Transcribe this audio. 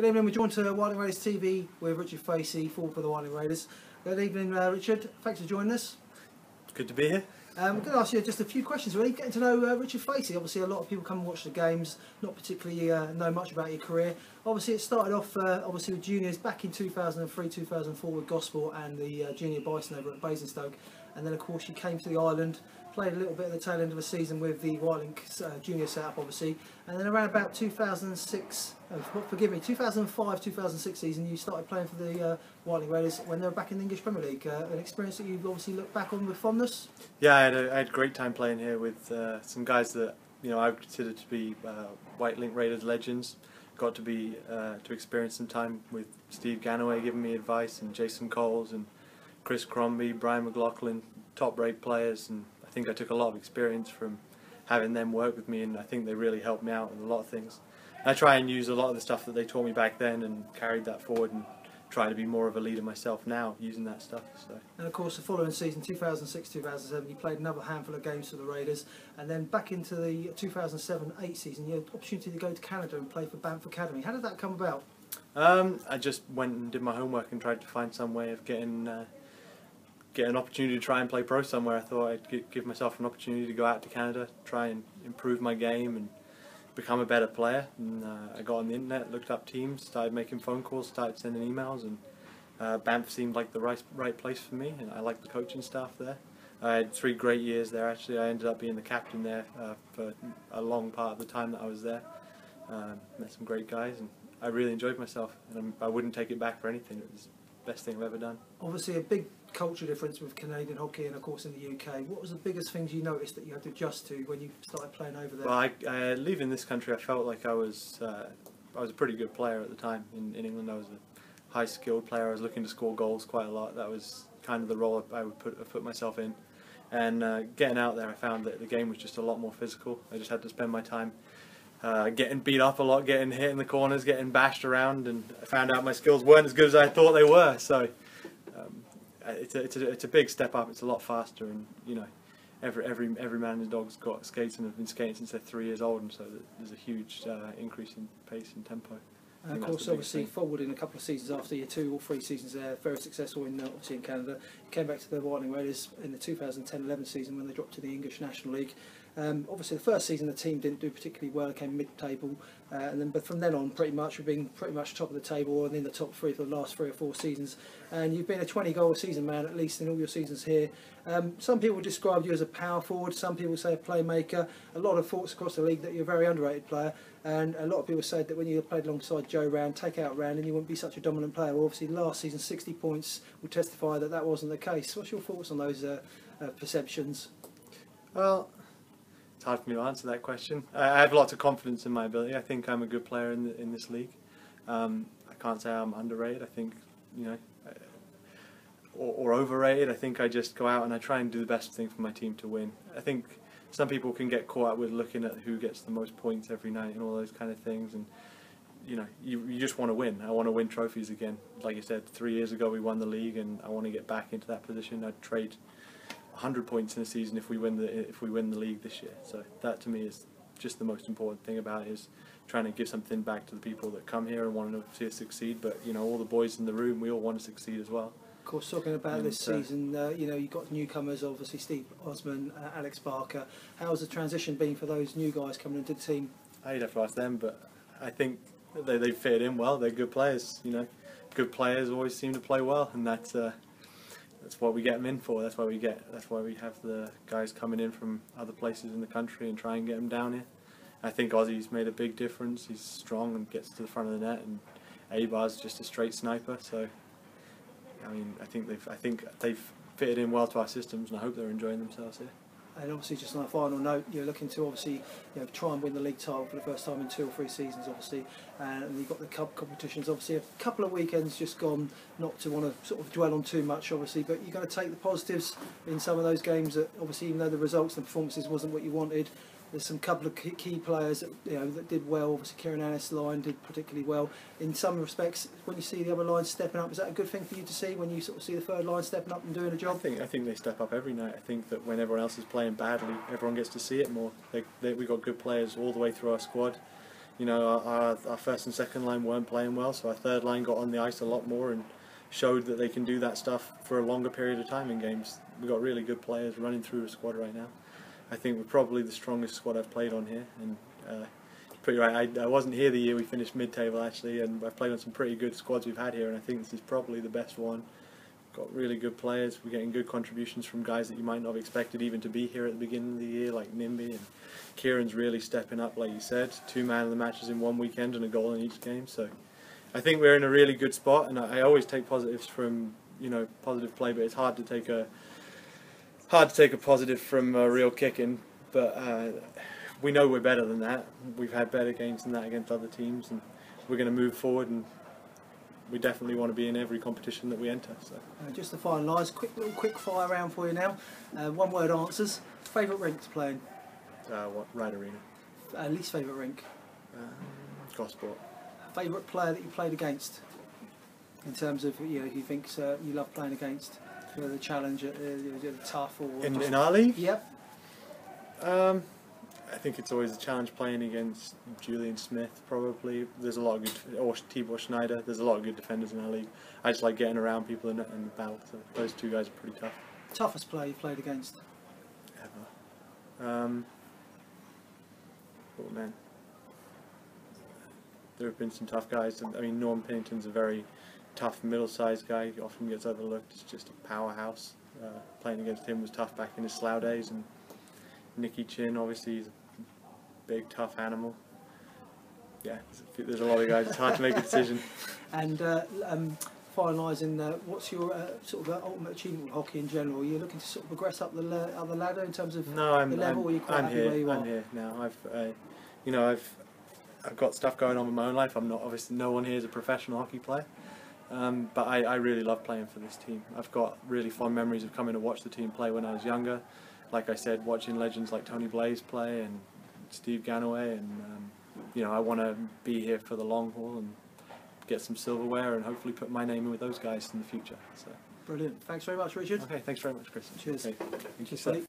Good evening, we're joined to Wightlink Raiders TV with Richard Facey, forward for the Wightlink Raiders. Good evening, Richard. Thanks for joining us. It's good to be here. I'm going to ask you just a few questions, really. Getting to know Richard Facey. Obviously, a lot of people come and watch the games, not particularly know much about your career. Obviously, it started off obviously with juniors back in 2003, 2004 with Gosport and the junior Bison over at Basingstoke. And then, of course, you came to the island, played a little bit at the tail end of the season with the Wightlink junior setup, obviously. And then around about 2006, forgive me, 2005, 2006 season, you started playing for the Wightlink Raiders when they were back in the English Premier League. An experience that you've obviously looked back on with fondness? Yeah, I had a great time playing here with some guys that, you know, I consider to be Wightlink Raiders legends. Got to be to experience some time with Steve Ganaway giving me advice, and Jason Coles and Chris Crombie, Brian McLaughlin, top-rate players, and I think I took a lot of experience from having them work with me, and I think they really helped me out in a lot of things. I try and use a lot of the stuff that they taught me back then and carried that forward and try to be more of a leader myself now using that stuff. So. And of course the following season, 2006-2007, you played another handful of games for the Raiders, and then back into the 2007-8 season you had the opportunity to go to Canada and play for Banff Academy. How did that come about? I just went and did my homework and tried to find some way of get an opportunity to try and play pro somewhere. I thought I'd give myself an opportunity to go out to Canada, try and improve my game and become a better player. And I got on the internet, looked up teams, started making phone calls, started sending emails, and Banff seemed like the right place for me, and I liked the coaching staff there. I had 3 great years there actually. I ended up being the captain there for a long part of the time that I was there. Met some great guys and I really enjoyed myself, and I wouldn't take it back for anything. It was the best thing I've ever done. Obviously a big culture difference with Canadian hockey and of course in the UK. What was the biggest things you noticed that you had to adjust to when you started playing over there? Well, leaving this country, I felt like I was a pretty good player at the time. In England I was a high skilled player. I was looking to score goals quite a lot. That was kind of the role I would put myself in. And getting out there I found that the game was just a lot more physical. I just had to spend my time getting beat up a lot, getting hit in the corners, getting bashed around, and I found out my skills weren't as good as I thought they were. So it's a big step up. It's a lot faster, and you know, every man and dog's got skates and have been skating since they're 3 years old, and so there's a huge increase in pace and tempo. And of course, obviously, forward in a couple of seasons after your 2 or 3 seasons there, very successful in obviously in Canada. Came back to the Wightlink Raiders in the 2010-11 season when they dropped to the English National League. Obviously, the first season the team didn't do particularly well. It came mid-table, and then but from then on, we've been pretty much top of the table and in the top 3 for the last 3 or 4 seasons. And you've been a 20-goal season man at least in all your seasons here. Some people describe you as a power forward. Some people say a playmaker. A lot of thoughts across the league that you're a very underrated player. And a lot of people said that when you played alongside Joe Rand, take out Rand, and you wouldn't be such a dominant player. Well, obviously, last season 60 points will testify that that wasn't the case. What's your thoughts on those perceptions? Well, it's hard for me to answer that question. I have lots of confidence in my ability. I think I'm a good player in this league. I can't say I'm underrated. I think, you know, or overrated. I think I just go out and I try and do the best thing for my team to win. I think some people can get caught up with looking at who gets the most points every night and all those kind of things. And you know, you just want to win. I want to win trophies again. Like you said, 3 years ago we won the league, and I want to get back into that position. I'd trade 100 points in a season if we win the league this year. So that to me is just the most important thing about it, is trying to give something back to the people that come here and want to see us succeed. But you know, all the boys in the room, we all want to succeed as well. Of course, talking about this season, you know, you've got newcomers, obviously Steve Osman, Alex Barker. How's the transition been for those new guys coming into the team? I'd have to ask them, but I think they fit in well. They're good players. You know, good players always seem to play well, and that's what we get them in for. That's why we have the guys coming in from other places in the country and try and get them down here. I think Ozzy's made a big difference. He's strong and gets to the front of the net, and Abar's just a straight sniper. So, I mean, I think they've fitted in well to our systems, and I hope they're enjoying themselves here. And obviously, just on a final note, you're looking to obviously, you know, try and win the league title for the first time in 2 or 3 seasons, obviously. And you've got the cup competitions, obviously, a couple of weekends just gone, not to want to sort of dwell on too much, obviously. But you're going to take the positives in some of those games that, obviously, even though the results and performances wasn't what you wanted, there's some couple of key players that, you know, that did well. Obviously, Kieran Ellis' line did particularly well. In some respects, when you see the other line stepping up, is that a good thing for you to see when you sort of see the third line stepping up and doing a job? I think they step up every night. I think that when everyone else is playing badly, everyone gets to see it more. We've got good players all the way through our squad. you know, our first and second line weren't playing well, so our third line got on the ice a lot more and showed that they can do that stuff for a longer period of time in games. We've got really good players running through a squad right now. I think we're probably the strongest squad I've played on here, and pretty right. I wasn't here the year we finished mid-table actually, and I've played on some pretty good squads we've had here, and I think this is probably the best one. We've got really good players. We're getting good contributions from guys that you might not have expected even to be here at the beginning of the year, like Nimby, and Kieran's really stepping up, like you said. 2 man of the matches in one weekend and a goal in each game, so I think we're in a really good spot, and I always take positives from, you know, positive play, but it's hard to take a positive from real kicking. But we know we're better than that. We've had better games than that against other teams, and we're going to move forward, and we definitely want to be in every competition that we enter. So just to finalise, quick little quick fire round for you now. One word answers. Favourite rink to play in? What, Ryde Arena. Least favourite rink? Gosport. Favourite player that you played against, in terms of, you know, who thinks you love playing against? The challenge, the tough, or in our league? Yep. I think it's always a challenge playing against Julian Smith. Probably there's a lot of good, or Thibaut Schneider. There's a lot of good defenders in our league. I just like getting around people and the battle. So those two guys are pretty tough. Toughest player you played against? Ever. Oh man, there have been some tough guys. I mean, Norm Pennington's a very tough middle-sized guy, he often gets overlooked. It's just a powerhouse. Playing against him was tough back in his Slough days. And Nicky Chin, obviously, he's a big, tough animal. Yeah, there's a lot of guys. It's hard to make a decision. And finalising, what's your sort of ultimate achievement with hockey in general? Are you looking to sort of progress up the ladder in terms of the level? Or are you quite happy where you are? I'm here now. You know, I've got stuff going on with my own life. I'm not, obviously, no one here is a professional hockey player. But I really love playing for this team. I've got really fond memories of coming to watch the team play when I was younger. Like I said, watching legends like Tony Blaze play and Steve Ganaway, and you know, I want to be here for the long haul and get some silverware and hopefully put my name in with those guys in the future. So. Brilliant. Thanks very much, Richard. Okay, thanks very much, Chris. Cheers. Okay. Thank you, sir.